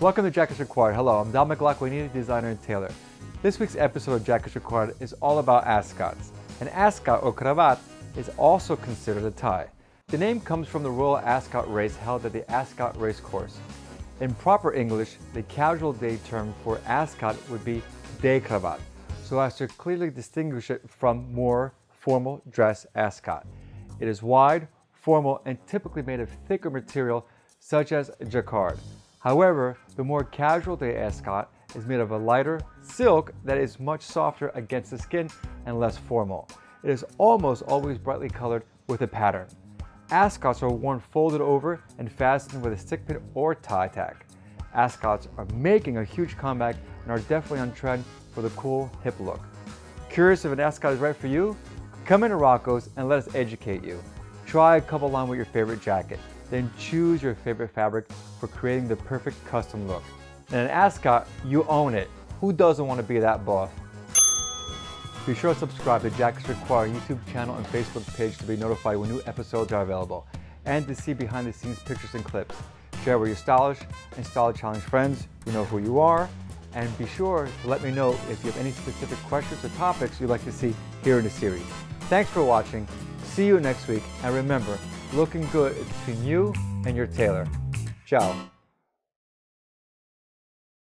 Welcome to Jackets Required. Hello, I'm Dominic Lacquaniti, designer and tailor. This week's episode of Jackets Required is all about ascots. An ascot or cravat is also considered a tie. The name comes from the Royal Ascot race held at the Ascot Racecourse. In proper English, the casual day term for ascot would be day cravat, so as to clearly distinguish it from more formal dress ascot. It is wide, formal, and typically made of thicker material such as jacquard. However, the more casual day ascot is made of a lighter silk that is much softer against the skin and less formal. It is almost always brightly colored with a pattern. Ascots are worn folded over and fastened with a stickpin or tie tack. Ascots are making a huge comeback and are definitely on trend for the cool, hip look. Curious if an ascot is right for you? Come into Rocco's and let us educate you. Try a couple on with your favorite jacket. Then choose your favorite fabric for creating the perfect custom look. In an ascot, you own it. Who doesn't want to be that boss? Be sure to subscribe to Jackets Required YouTube channel and Facebook page to be notified when new episodes are available and to see behind the scenes pictures and clips. Share with your stylish and style challenge friends who know who you are, and be sure to let me know if you have any specific questions or topics you'd like to see here in the series. Thanks for watching. See you next week, and remember, looking good is between you and your tailor. Ciao.